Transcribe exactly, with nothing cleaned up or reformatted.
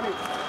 Honey.